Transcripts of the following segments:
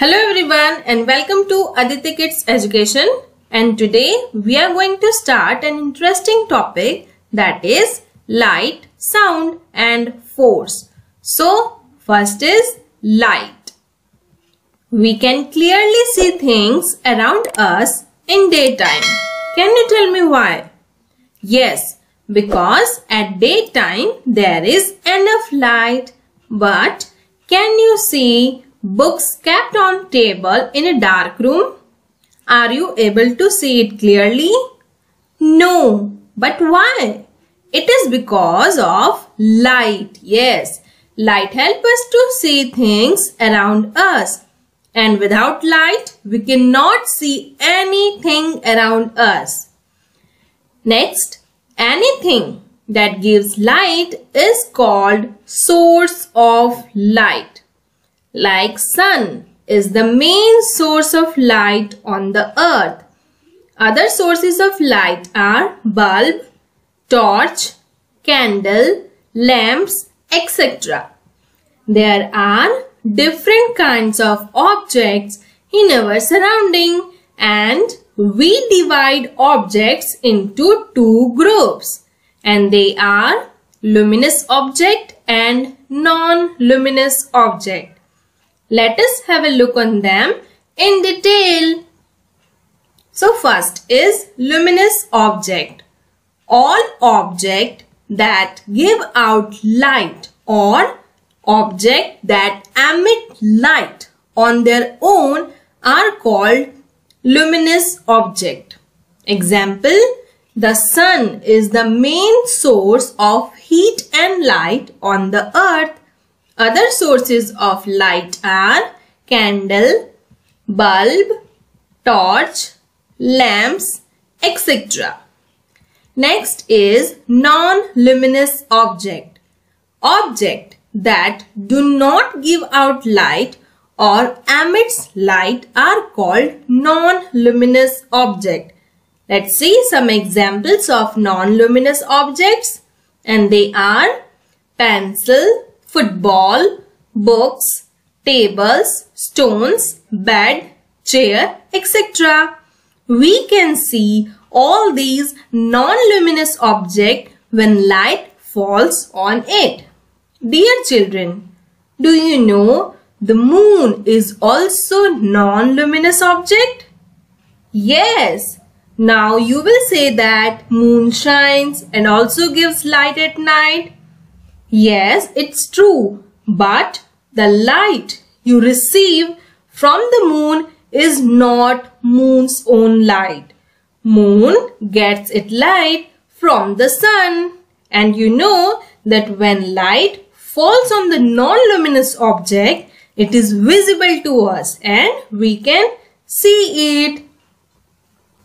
Hello everyone and welcome to Aditya Kids Education, and today we are going to start an interesting topic, that is light, sound and force. So first is light. We can clearly see things around us in daytime. Can you tell me why? Yes, because at daytime there is enough light. But can you see books kept on table in a dark room? Are you able to see it clearly? No. But why? It is because of light. Yes, light helps us to see things around us. And without light, we cannot see anything around us. Next, anything that gives light is called source of light. Like sun is the main source of light on the earth. Other sources of light are bulb, torch, candle, lamps, etc. There are different kinds of objects in our surrounding, and we divide objects into two groups, and they are luminous object and non-luminous object. Let us have a look on them in detail. So first is luminous object. All objects that give out light or object that emit light on their own are called luminous object. Example, the sun is the main source of heat and light on the earth. Other sources of light are candle, bulb, torch, lamps, etc. Next is non-luminous object. Object that do not give out light or emits light are called non-luminous object. Let's see some examples of non-luminous objects, and they are pencil, football, books, tables, stones, bed, chair, etc. We can see all these non-luminous objects when light falls on it. Dear children, do you know the moon is also non-luminous object? Yes. Now you will say that moon shines and also gives light at night. Yes, it's true, but the light you receive from the moon is not moon's own light. Moon gets its light from the sun, and you know that when light falls on the non-luminous object, it is visible to us and we can see it.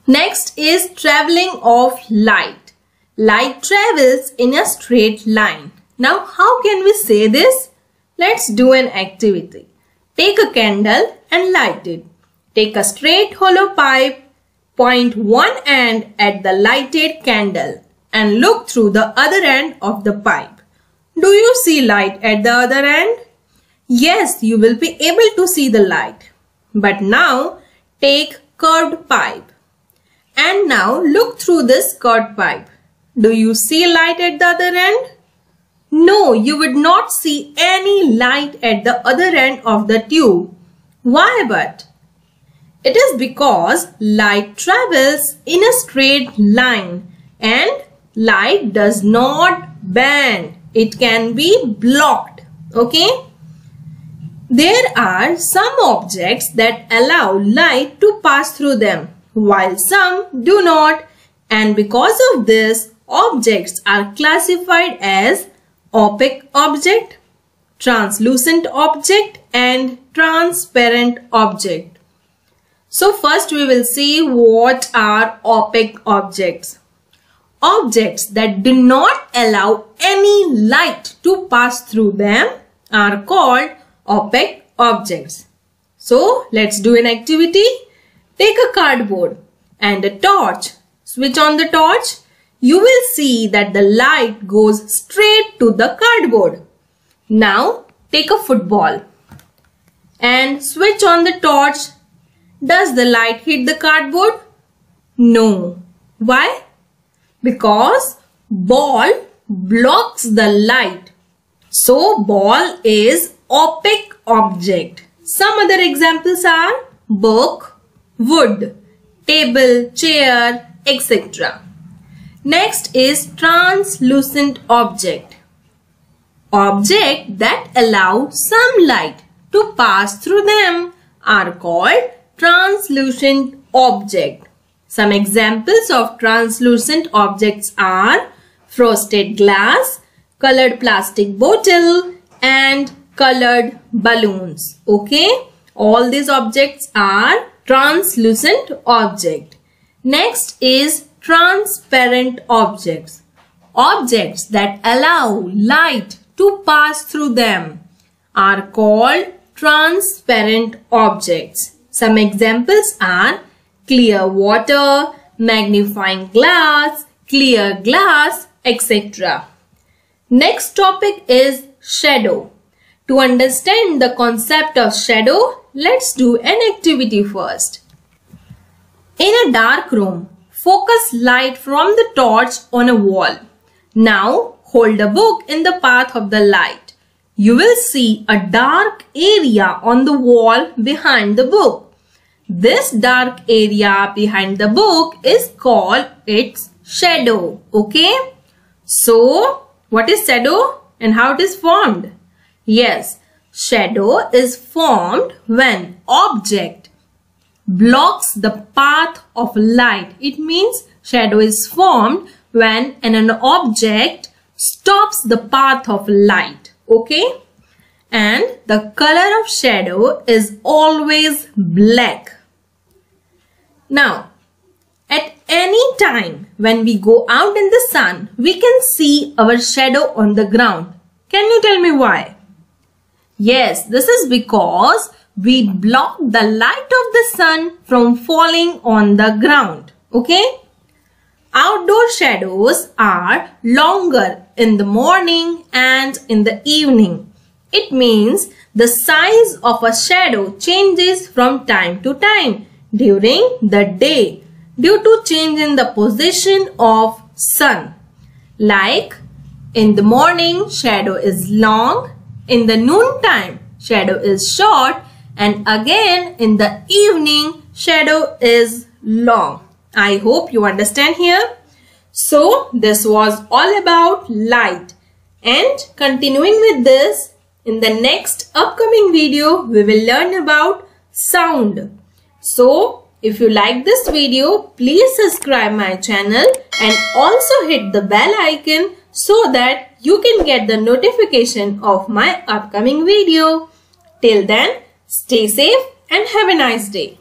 Next is traveling of light. Light travels in a straight line. Now, how can we say this? Let's do an activity. Take a candle and light it. Take a straight hollow pipe, point one end at the lighted candle and look through the other end of the pipe. Do you see light at the other end? Yes, you will be able to see the light. But now, take curved pipe. And now, look through this curved pipe. Do you see light at the other end? No, you would not see any light at the other end of the tube. Why but? It is because light travels in a straight line, and light does not bend. It can be blocked. Okay? There are some objects that allow light to pass through them, while some do not. And because of this, objects are classified as opaque object, translucent object and transparent object. So first we will see what are opaque objects. Objects that do not allow any light to pass through them are called opaque objects. So let's do an activity. Take a cardboard and a torch. Switch on the torch. You will see that the light goes straight to the cardboard. Now, take a football and switch on the torch, does the light hit the cardboard? No. Why? Because ball blocks the light. So ball is opaque object. Some other examples are book, wood, table, chair, etc. Next is translucent object. Object that allow some light to pass through them are called translucent object. Some examples of translucent objects are frosted glass, colored plastic bottle and colored balloons. Okay, all these objects are translucent object. Next is transparent objects. Objects that allow light to pass through them are called transparent objects. Some examples are clear water, magnifying glass, clear glass, etc. Next topic is shadow. To understand the concept of shadow, let's do an activity first. In a dark room, focus light from the torch on a wall. Now, hold a book in the path of the light. You will see a dark area on the wall behind the book. This dark area behind the book is called its shadow. Okay? So, what is shadow and how it is formed? Yes, shadow is formed when object blocks the path of light. It means shadow is formed when an object stops the path of light. Okay? And the color of shadow is always black. Now, at any time when we go out in the sun, we can see our shadow on the ground. Can you tell me why? Yes, this is because we block the light of the sun from falling on the ground. Okay? Outdoor shadows are longer in the morning and in the evening. It means the size of a shadow changes from time to time during the day due to change in the position of sun. Like in the morning, shadow is long. In the noontime, shadow is short, and again in the evening, shadow is long. I hope you understand here. So, this was all about light. And continuing with this, in the next upcoming video, we will learn about sound. So, if you like this video, please subscribe my channel and also hit the bell icon so that you can get the notification of my upcoming video. Till then, stay safe and have a nice day.